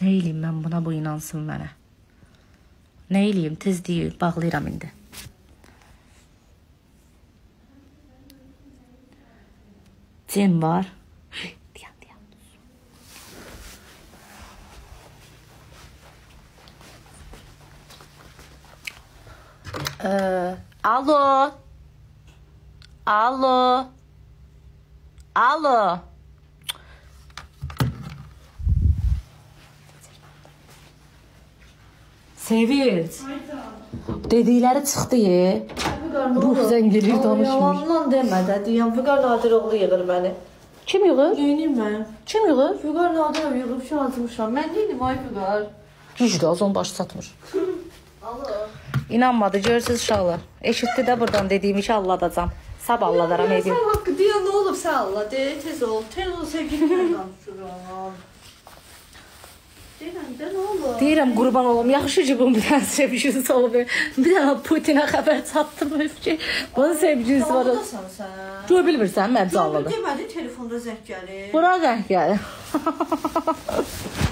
Ne eləyim mən buna, bu inansın mənə. Nə eləyim, tez deyil, bağlayıram indi. Cin var. Alo. Alo. Alo. Sevinç. Dedikləri çıxdı ye. Ruh zəng eləyir, danışmır. Yalan demə də, deyəm Vüqar Nadiroğlu yığır məni. Kim yığır? Yeğenim mən. Kim yığır? Vüqar Nadiroğlu yığıb ki yazmışam. Mən deyilim ay Vüqar. Gücdür, az onun başı satmır. Allah. İnanmadı, görürsünüz uşaqlar. Eşitdi də buradan dediyimi ki alladacam. Sabah alladaram edeyim. Sən haqqı deyən nə olub sən Allah de, tez ol. Tez ol sevgilimlə danışıram. Deyirəm qurban olam, yaxşı ki bunun bir dənə sevgilisi olub. Bir dənə Putinə xəbər çatdırmayıb ki, bunun sevgilisi var. Zallıdasan sən. Gör bilmirsən, mən zallıdım. Deməli telefonda zəng gəlir. Bura zəng gəlir.